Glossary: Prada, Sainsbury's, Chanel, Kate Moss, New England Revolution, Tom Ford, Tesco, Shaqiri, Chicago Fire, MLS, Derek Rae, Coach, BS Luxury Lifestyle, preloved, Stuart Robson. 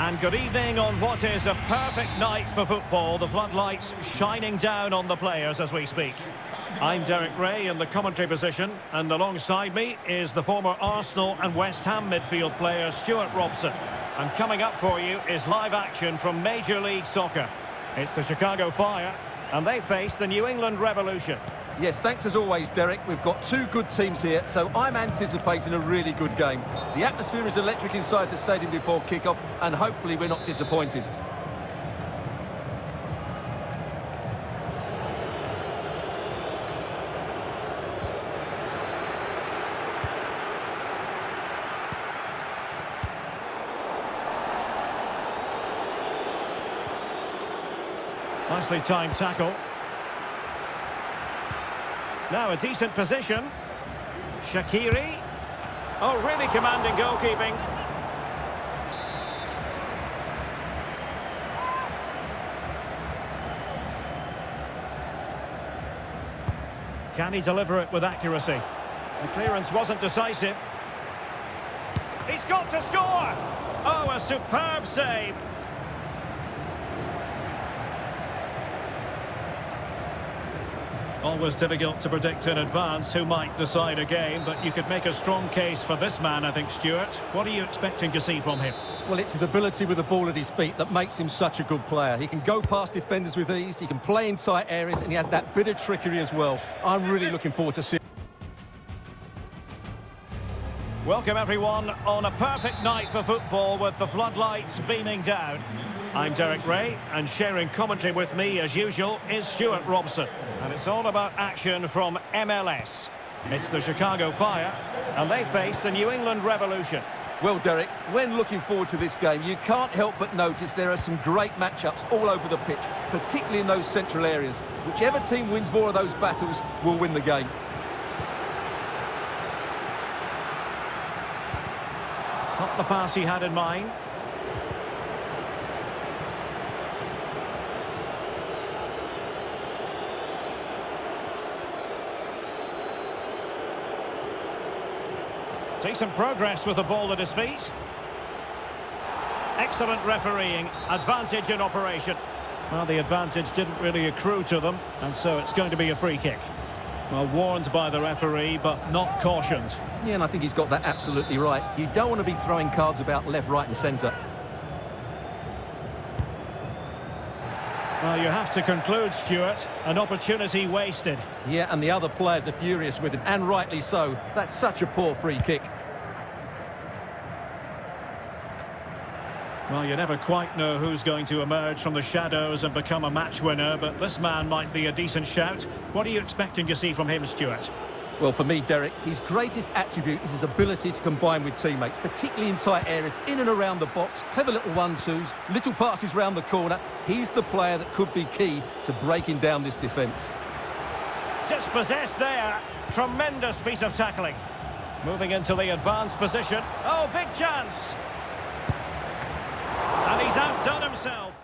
And good evening on what is a perfect night for football. The floodlights shining down on the players as we speak. I'm Derek Rae in the commentary position, and alongside me is the former Arsenal and West Ham midfield player Stuart Robson. And coming up for you is live action from Major League Soccer. It's the Chicago Fire, and they face the New England Revolution. Yes, thanks as always, Derek. We've got two good teams here, so I'm anticipating a really good game. The atmosphere is electric inside the stadium before kickoff, and hopefully we're not disappointed. Nicely timed tackle. Now a decent position. Shaqiri. Oh, really commanding goalkeeping. Can he deliver it with accuracy? The clearance wasn't decisive. He's got to score! Oh, a superb save. Always difficult to predict in advance who might decide a game, but you could make a strong case for this man, I think, Stuart. What are you expecting to see from him? Well, it's his ability with the ball at his feet that makes him such a good player. He can go past defenders with ease, he can play in tight areas, and he has that bit of trickery as well. I'm really looking forward to seeing. Welcome, everyone, on a perfect night for football with the floodlights beaming down. I'm Derek Rae, and sharing commentary with me, as usual, is Stuart Robson. And it's all about action from MLS. It's the Chicago Fire, and they face the New England Revolution. Well, Derek, when looking forward to this game, you can't help but notice there are some great matchups all over the pitch, particularly in those central areas. Whichever team wins more of those battles will win the game. Not the pass he had in mind. Decent progress with the ball at his feet. Excellent refereeing. Advantage in operation. Well, the advantage didn't really accrue to them, and so it's going to be a free kick. Well, warned by the referee, but not cautioned. Yeah, and I think he's got that absolutely right. You don't want to be throwing cards about left, right, and centre. Well, you have to conclude, Stuart, an opportunity wasted. Yeah, and the other players are furious with him, and rightly so. That's such a poor free kick. Well, you never quite know who's going to emerge from the shadows and become a match winner, but this man might be a decent shout. What are you expecting to see from him, Stuart? Well, for me, Derek, his greatest attribute is his ability to combine with teammates, particularly in tight areas, in and around the box, clever little one-twos, little passes round the corner. He's the player that could be key to breaking down this defence. Just possessed there. Tremendous piece of tackling. Moving into the advanced position. Oh, big chance. And he's outdone himself.